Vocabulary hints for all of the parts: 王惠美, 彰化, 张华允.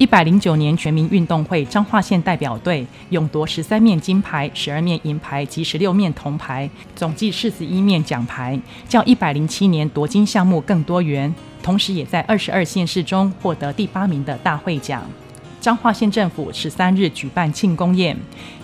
109年全民运动会彰化县代表队勇夺13面金牌、12面银牌及16面铜牌，总计41面奖牌，较107年夺金项目更多元，同时也在22县市中获得第8名的大会奖。 彰化县政府13日举办庆功宴，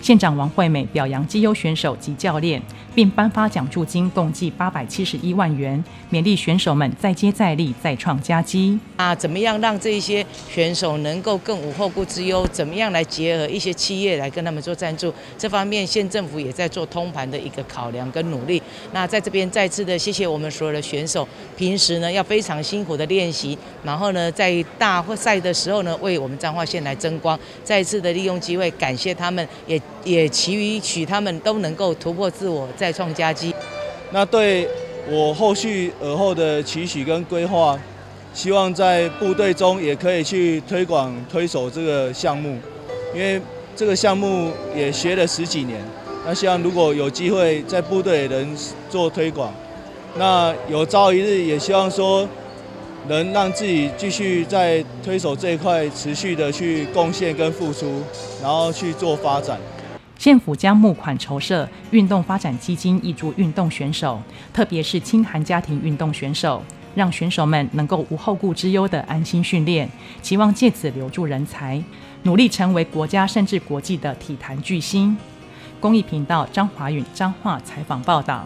县长王惠美表扬绩优选手及教练，并颁发奖助金共计871万元，勉励选手们再接再厉、再创佳绩。怎么样让这些选手能够更无后顾之忧？怎么样来结合一些企业来跟他们做赞助？这方面县政府也在做通盘的一个考量跟努力。那在这边再次的谢谢我们所有的选手，平时呢要非常辛苦的练习，然后呢在大赛的时候呢为我们彰化县来 争光，再一次的利用机会感谢他们，也期许他们都能够突破自我，再创佳绩。那对我尔后的期许跟规划，希望在部队中也可以去推广推手这个项目，因为这个项目也学了10几年。那希望如果有机会在部队能做推广，那有朝一日也希望说 能让自己继续在推手这一块持续的去贡献跟付出，然后去做发展。县府将募款筹设运动发展基金，挹注运动选手，特别是清寒家庭运动选手，让选手们能够无后顾之忧的安心训练，期望借此留住人才，努力成为国家甚至国际的体坛巨星。公益频道张华允彰化采访报道。